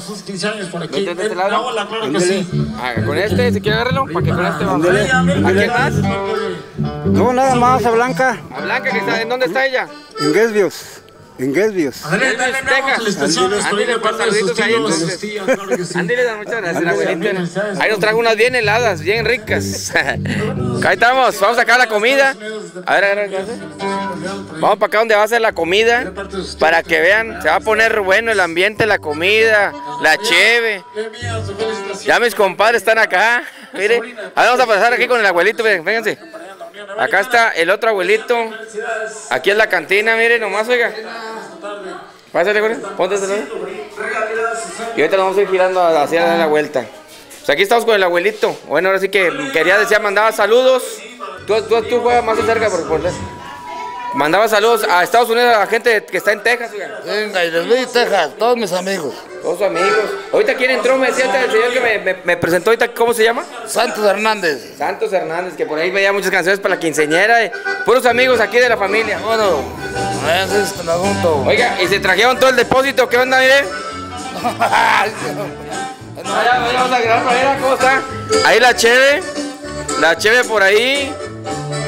sus 15 años por aquí. ¿Vete de este lado? Hola, claro que sí. Con este, si quiere agárrelo, para que con este vamos. ¿A quién más? No, nada más, a Blanca. ¿A Blanca? ¿En dónde está ella? En Gainesville. En Gainesville. Ándale, muchas gracias, abuelita. Ahí nos trajo unas bien heladas, bien ricas. Ahí estamos, vamos a sacar la comida. A ver, vamos para acá donde va a ser la comida, para que vean, se va a poner bueno el ambiente, la comida, la cheve. Ya mis compadres están acá, mire. Ahora vamos a pasar aquí con el abuelito, vénganse. Acá está el otro abuelito. Aquí es la cantina, miren nomás, oiga. Pásale, güey. Pónteselo. Y ahorita nos vamos a ir girando hacia la vuelta. Pues aquí estamos con el abuelito. Bueno, ahora sí que quería decir, mandaba saludos. Tú juegas más de cerca, por favor. Mandaba saludos a Estados Unidos, a la gente que está en Texas, oiga. En Gainesville, Texas, todos mis amigos. Todos sus amigos. Ahorita quién entró, me decía el señor que me presentó ahorita, ¿cómo se llama? Santos Hernández. Santos Hernández, que por ahí veía muchas canciones para la quinceañera. Puros amigos aquí de la familia. Bueno, gracias por el asunto. Oiga, ¿y se trajeron todo el depósito? ¿Qué onda, mire? Ahora vamos a grabar para ver cómo está. Ahí la cheve por ahí.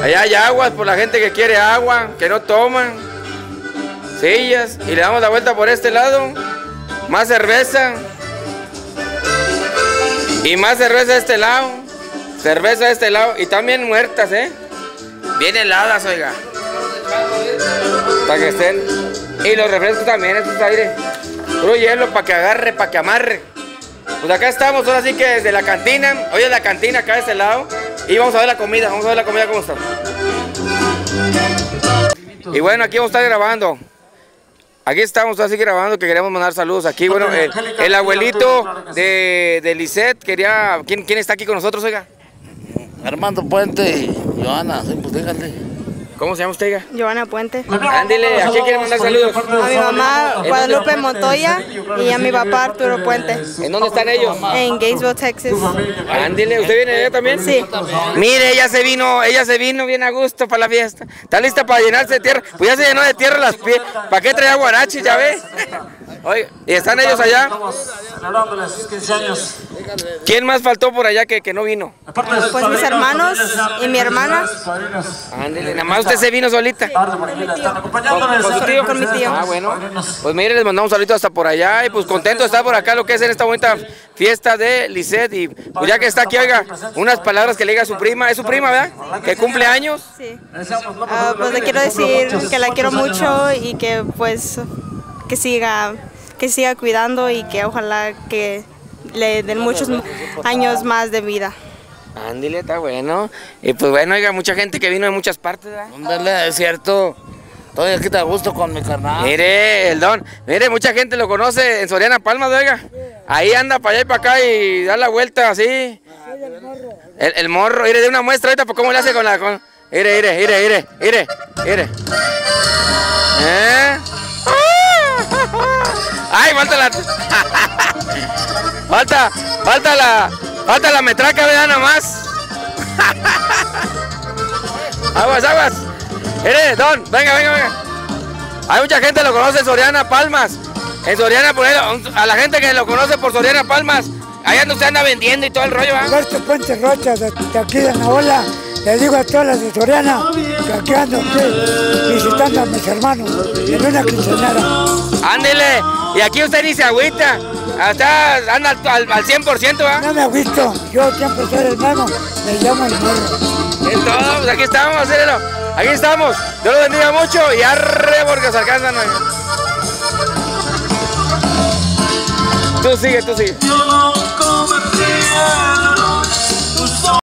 Allá hay aguas por la gente que quiere agua, que no toman. Sillas, y le damos la vuelta por este lado. Más cerveza. Y más cerveza de este lado. Cerveza de este lado. Y también muertas, ¿eh? Bien heladas, oiga. Para que estén. Y los refrescos también, estos aire. Puro hielo para que agarre, para que amarre. Pues acá estamos, ahora sí que desde la cantina. Hoy es la cantina acá de este lado. Y vamos a ver la comida, vamos a ver la comida cómo está. Y bueno, aquí vamos a estar grabando. Aquí estamos así grabando, que queremos mandar saludos aquí. Bueno, el abuelito de Lisette quería... ¿Quién está aquí con nosotros, oiga? Armando Puente, Joana, pues díganle. ¿Cómo se llama usted, oiga? Giovanna Puente. Ándele, ¿a quién quiere mandar saludos? A mi mamá, Guadalupe Montoya, y a mi papá, Arturo Puente. ¿En dónde están ellos? En Gainesville, Texas. Ándele, ¿usted viene allá también? Sí. Mire, ella se vino bien a gusto para la fiesta. ¿Está lista para llenarse de tierra? Pues ya se llenó de tierra las pies. ¿Para qué traía guarachi, ya ves? Oiga, ¿y están ellos allá? ¿Quién más faltó por allá que no vino? Pues mis hermanos y mi hermana. Ándele, nada más usted se vino solita. Sí, con mi tío. Ah, bueno. Pues mire, les mandamos un saludo hasta por allá y pues contento de estar por acá, lo que es en esta bonita fiesta de Lisette. Y pues ya que está aquí, oiga, unas palabras que le diga a su prima. ¿Es su prima, verdad? ¿Que cumple años? Sí. Pues le quiero decir que la quiero mucho y que pues... Que siga cuidando y que ojalá que le den muchos años más de vida. Ándale, está bueno. Y pues bueno, oiga, mucha gente que vino de muchas partes, ¿verdad? Ándale, es cierto. Estoy aquí a gusto con mi carnal. Mire, el don. Mire, mucha gente lo conoce en Soriana Palmas, oiga. Ahí anda para allá y para acá y da la vuelta así. El morro. Mire, de una muestra ahorita, pues cómo le hace con la... Mire. ¿Eh? ¡Ay, falta la! Falta la metraca, vean nada más. Aguas. Mire, don, venga. Hay mucha gente que lo conoce en Soriana Palmas. En Soriana, por ahí, a la gente que lo conoce por Soriana Palmas, allá no se anda vendiendo y todo el rollo, ¿verdad? Alberto Puente Rocha, de aquí de Naola. Les digo a todas las de Soriana que aquí ando visitando a mis hermanos en una quinceañera. Ándele, y aquí usted ni se agüita, hasta anda al 100%, ¿verdad? No me agüito, yo siempre soy hermano, me llamo el morro. Entonces, aquí estamos, acérelo, aquí estamos, Dios los bendiga mucho y arre porque se alcanzan hoy. Tú sigue.